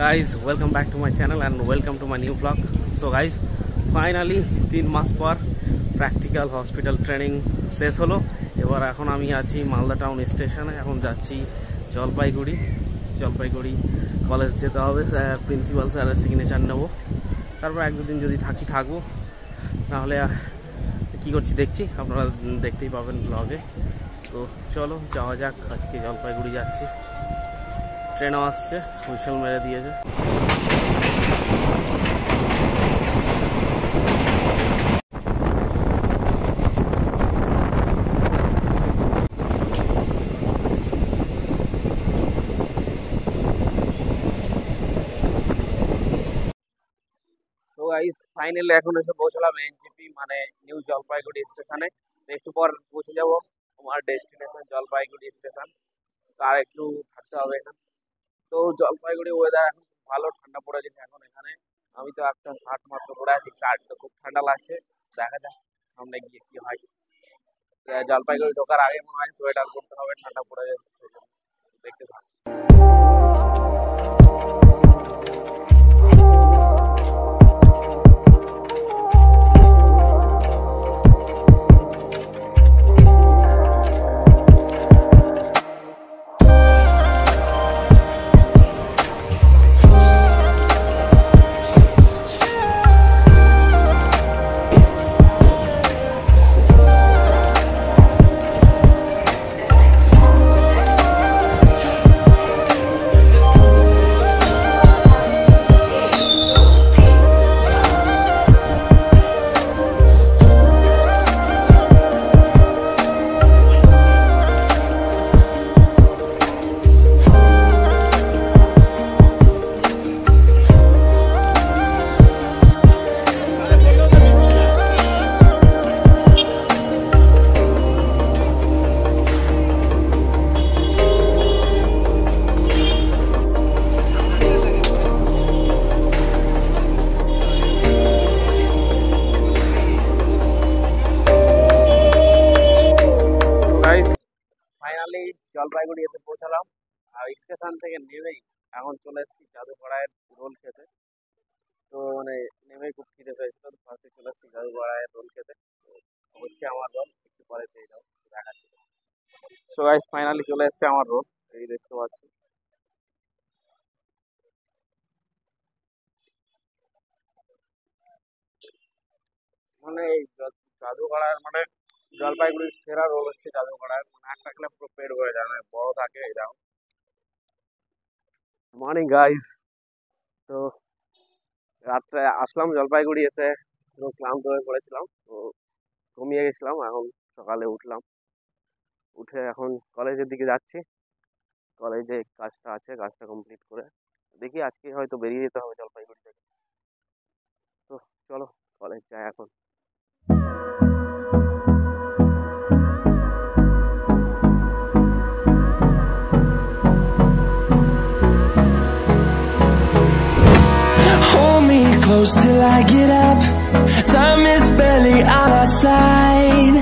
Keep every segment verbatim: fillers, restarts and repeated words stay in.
guys, welcome back to my channel and welcome to my new vlog. So guys, finally three months পর practical hospital training শেষ হলো। এবার এখন আমি আছি মালদা টাউন স্টেশনে, এখন যাচ্ছি জলপাইগুড়ি। জলপাইগুড়ি কলেজ যেতে হবে, স্যার প্রিন্সিপাল স্যারের সিগনেচার নেবো, তারপর এক দুদিন যদি থাকি থাকবো, নাহলে কি করছি দেখছি, আপনারা দেখতেই পাবেন ব্লগে। তো চলো যাওয়া যাক, আজকে জলপাইগুড়ি যাচ্ছি। ট্রেনও আসছে, হুইসেল মেরে দিয়েছে। ফাইনালি এখন এসে পৌঁছলাম এনজিপি, মানে নিউ জলপাইগুড়ি স্টেশনে। একটু পর পৌঁছে যাবো আমার ডেস্টিনেশন জলপাইগুড়ি স্টেশন, তার একটু থাকতে হবে এখানে। তো জলপাইগুড়ি ওয়েদার এখন ভালো, ঠান্ডা পড়ে গেছে এখন এখানে। আমি তো একটা শার্ট মাত্র পরে আছি, শার্ট তো খুব ঠান্ডা লাগছে, দেখা যাক সামনে গিয়ে কি হয়। জলপাইগুড়ি ঢোকার আগে মনে হয় সোয়েটার করতে হবে, ঠান্ডা পড়ে গেছে, দেখতে থাক। জলপাইগুড়ি এসে পৌঁছালাম, আর স্টেশন থেকে নেমেই এখন চলে এসেছি জাদুপাড়ায়ের রোল খেতে। তো মানে নেমেই খুব খিদে পেয়েছিল, ফার্স্টে চলে এসেছি জাদুপাড়ায়ের রোল খেতে। হচ্ছে আমার রোল, একটু পরে পেয়ে যাও, দেখাচ্ছি। সো গাইস ফাইনালি চলে এসেছে আমার রোল, এই দেখতে পাচ্ছি। মানে এই জাদুপাড়ার মানে জলপাইগুড়ির সেরা রোল হচ্ছে জাদুপাড়ার, মানে একটা খেলে পুরো পেট ভরে যায়, মানে বড় থাকে এরাও। মর্নিং গাইস, তো রাত্রে আসলাম জলপাইগুড়ি, এসে পুরো ক্লান্ত হয়ে পড়েছিলাম, তো ঘুমিয়ে গেছিলাম। এখন সকালে উঠলাম, উঠে এখন কলেজের দিকে যাচ্ছি। কলেজে কাজটা আছে, কাজটা কমপ্লিট করে দেখি আজকে হয়তো বেরিয়ে যেতে হবে জলপাইগুড়ি থেকে। তো চলো কলেজ যাই এখন। Close till I get up, time is barely on our side.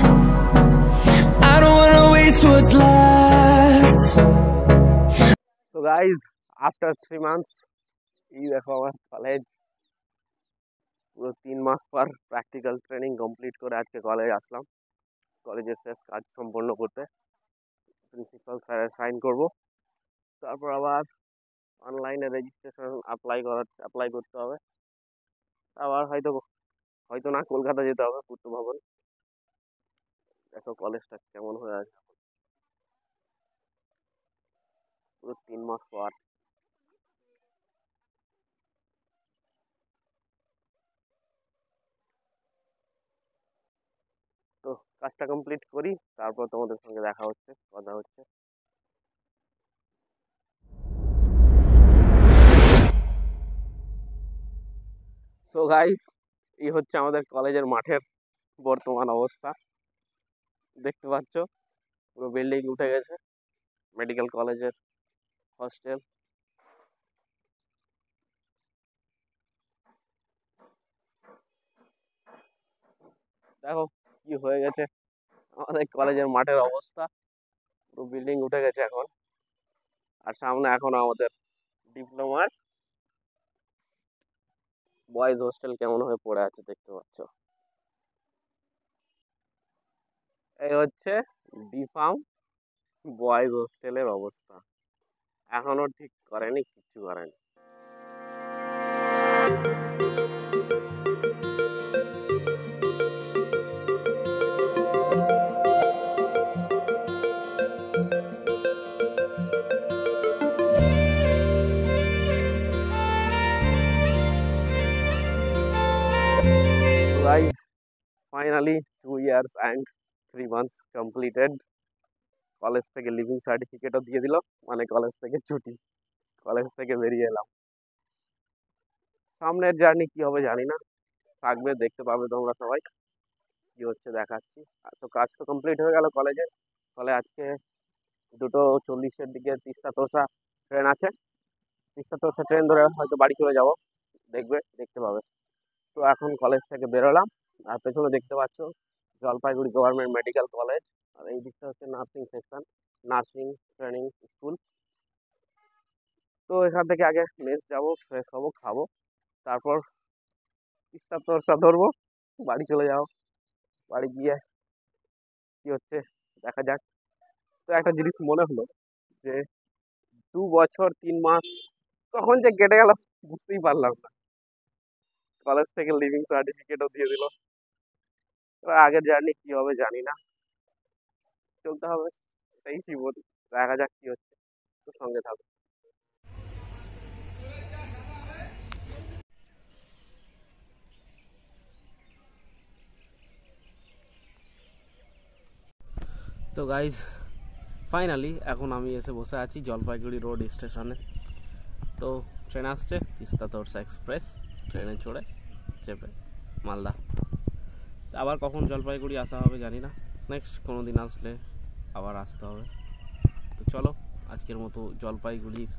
I don't wanna waste what's left. So guys, after three months, you have our college. পুরো তিন মাস পর প্র্যাকটিক্যাল ট্রেনিং কমপ্লিট করে আজকে কলেজ আসলাম। কলেজের শেষ কাজ সম্পন্ন করতে প্রিন্সিপাল স্যারের সাইন করব, তারপর আবার অনলাইনে রেজিস্ট্রেশন অ্যাপ্লাই করার অ্যাপ্লাই করতে হবে। আবার হয়তো হয়তো না কলকাতা যেতে হবে পূর্ত ভবন। দেখো কলেজটা কেমন হয়ে আছে পুরো তিন মাস পর। তো কাজটা কমপ্লিট করি, তারপর তোমাদের সঙ্গে দেখা হচ্ছে, কথা হচ্ছে। সো গাইস, এই হচ্ছে আমাদের কলেজের মাঠের বর্তমান অবস্থা, দেখতে পাচ্ছ পুরো বিল্ডিং উঠে গেছে, মেডিকেল কলেজের হস্টেল। দেখো কি হয়ে গেছে আমাদের কলেজের মাঠের অবস্থা, পুরো বিল্ডিং উঠে গেছে এখন। আর সামনে এখন আমাদের ডিপ্লোমার বয়েজ হোস্টেল কেমন হয়ে পড়ে আছে দেখতে পাচ্ছ। এই হচ্ছে বি ফার্ম বয়েজ হোস্টেলের অবস্থা, এখনো ঠিক করেনি, কিচ্ছু করেনি। Guys, finally two years and three months completed. College থেকে living certificate ও দিয়ে দিল, মানে college থেকে ছুটি, college থেকে বেরিয়ে এলাম। সামনের জার্নি কি হবে জানি না, থাকবে দেখতে পাবে তোমরা সবাই কি হচ্ছে দেখাচ্ছি। তো কাজ তো কমপ্লিট হয়ে গেল কলেজে, ফলে আজকে দুটো চল্লিশের দিকে তিস্তা তোরসা ট্রেন আছে, তিস্তা তোরসা ট্রেন ধরে হয়তো বাড়ি চলে যাব, দেখবে দেখতে পাবে। তো এখন কলেজ থেকে বেরোলাম, আর পেছনে দেখতে পাচ্ছ জলপাইগুড়ি গভর্নমেন্ট মেডিকেল কলেজ, আর এই দিকটা হচ্ছে nursing section, nursing training school. তো এখান থেকে আগে মেস যাবো, ফ্রেশ হবো, খাবো, তারপর তিস্তা তোরসা ধরবো, বাড়ি চলে যাও। বাড়ি গিয়ে কি হচ্ছে দেখা যাক। তো একটা জিনিস মনে হলো যে দু বছর তিন মাস কখন যে কেটে গেল বুঝতেই পারলাম না। কলেজ থেকে লিভিং সার্টিফিকেটও দিয়ে দিল, আগের জার্নি কি হবে জানি না, চলতে হবে, সেই জীবন, দেখা যাক কি হচ্ছে, তো সঙ্গে থাকো। তো গাইজ ফাইনালি এখন আমি এসে বসে আছি জলপাইগুড়ি রোড স্টেশনে। তো ট্রেন আসছে তিস্তা তোরসা এক্সপ্রেস, ট্রেনে চড়ে চেপে মালদা। আবার কখন জলপাইগুড়ি আসা হবে জানি না, নেক্সট কোনো দিন আসলে আবার আসতে হবে। তো চলো আজকের মতো জলপাইগুড়ির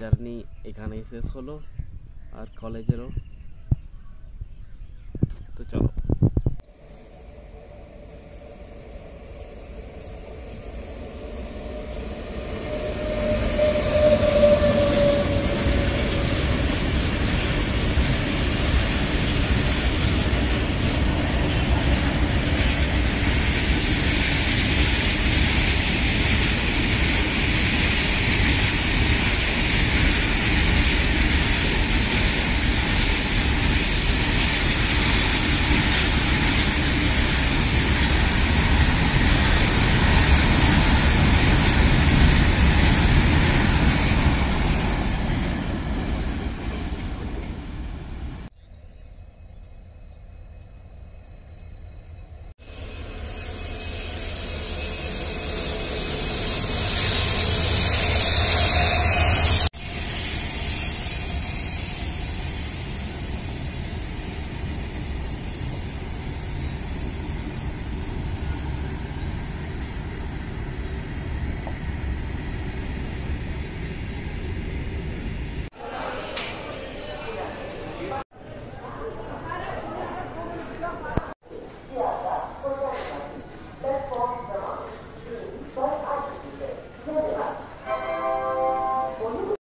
জার্নি এখানেই শেষ হলো, আর কলেজেরও। তো চলো।